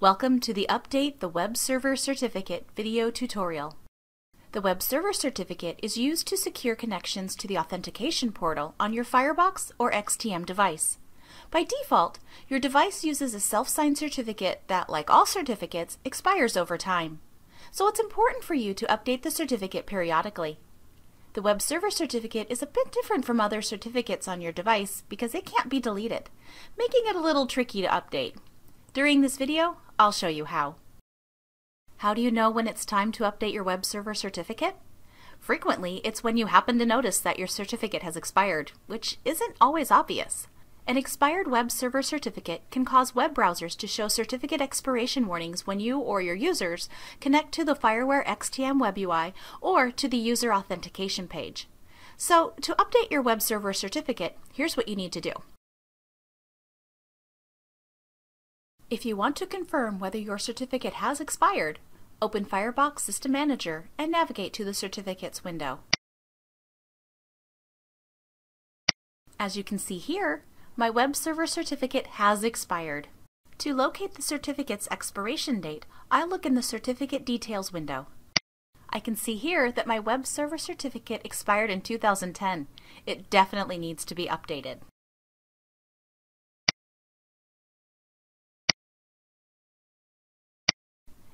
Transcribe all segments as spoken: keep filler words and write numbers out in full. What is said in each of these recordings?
Welcome to the Update the Web Server Certificate video tutorial. The Web Server Certificate is used to secure connections to the authentication portal on your Firebox or X T M device. By default, your device uses a self-signed certificate that, like all certificates, expires over time. So it's important for you to update the certificate periodically. The Web Server Certificate is a bit different from other certificates on your device because it can't be deleted, making it a little tricky to update. During this video, I'll show you how. How do you know when it's time to update your Web Server Certificate? Frequently, it's when you happen to notice that your certificate has expired, which isn't always obvious. An expired Web Server Certificate can cause web browsers to show certificate expiration warnings when you or your users connect to the Fireware X T M web U I or to the user authentication page. So, to update your Web Server Certificate, here's what you need to do. If you want to confirm whether your certificate has expired, open Firebox System Manager and navigate to the Certificates window. As you can see here, my Web Server Certificate has expired. To locate the certificate's expiration date, I look in the Certificate Details window. I can see here that my Web Server Certificate expired in two thousand ten. It definitely needs to be updated.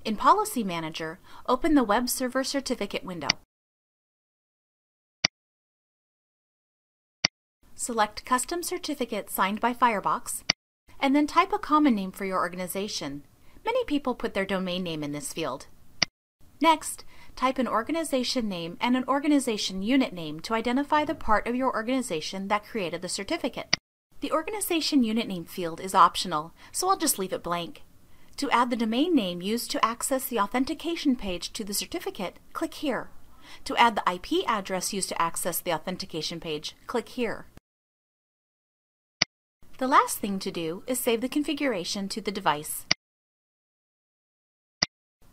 In Policy Manager, open the Web Server Certificate window. Select Custom Certificate Signed by Firebox, and then type a common name for your organization. Many people put their domain name in this field. Next, type an organization name and an organization unit name to identify the part of your organization that created the certificate. The organization unit name field is optional, so I'll just leave it blank. To add the domain name used to access the authentication page to the certificate, click here. To add the I P address used to access the authentication page, click here. The last thing to do is save the configuration to the device.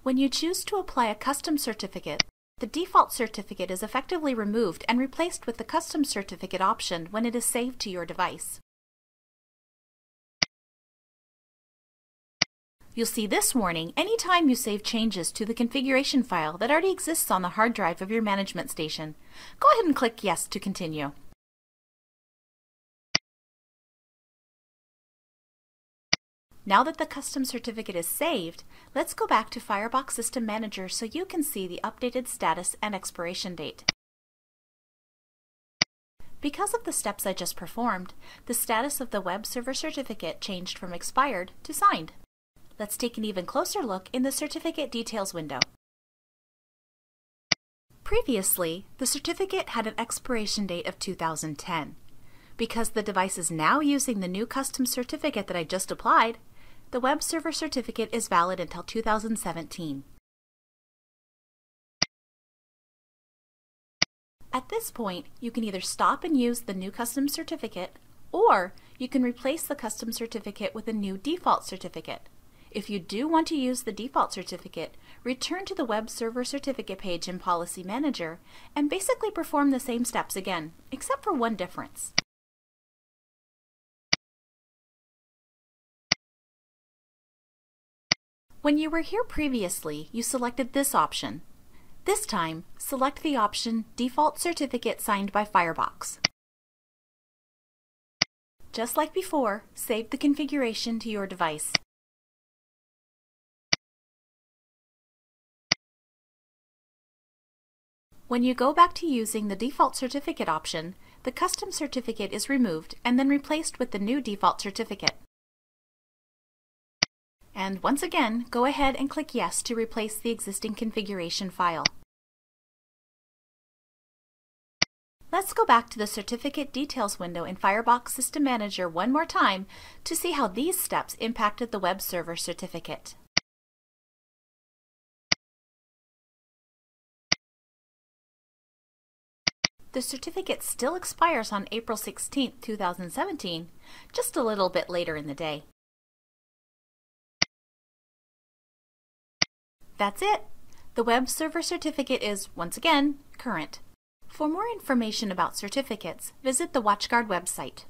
When you choose to apply a custom certificate, the default certificate is effectively removed and replaced with the custom certificate option when it is saved to your device. You'll see this warning anytime you save changes to the configuration file that already exists on the hard drive of your management station. Go ahead and click Yes to continue. Now that the custom certificate is saved, let's go back to Firebox System Manager so you can see the updated status and expiration date. Because of the steps I just performed, the status of the Web Server Certificate changed from expired to signed. Let's take an even closer look in the Certificate Details window. Previously, the certificate had an expiration date of two thousand ten. Because the device is now using the new custom certificate that I just applied, the Web Server Certificate is valid until two thousand seventeen. At this point, you can either stop and use the new custom certificate, or you can replace the custom certificate with a new default certificate. If you do want to use the default certificate, return to the Web Server Certificate page in Policy Manager and basically perform the same steps again, except for one difference. When you were here previously, you selected this option. This time, select the option Default Certificate Signed by Firebox. Just like before, save the configuration to your device. When you go back to using the Default Certificate option, the Custom Certificate is removed and then replaced with the new Default Certificate. And once again, go ahead and click Yes to replace the existing configuration file. Let's go back to the Certificate Details window in Firebox System Manager one more time to see how these steps impacted the Web Server Certificate. The certificate still expires on April sixteenth two thousand seventeen, just a little bit later in the day. That's it! The Web Server Certificate is, once again, current. For more information about certificates, visit the WatchGuard website.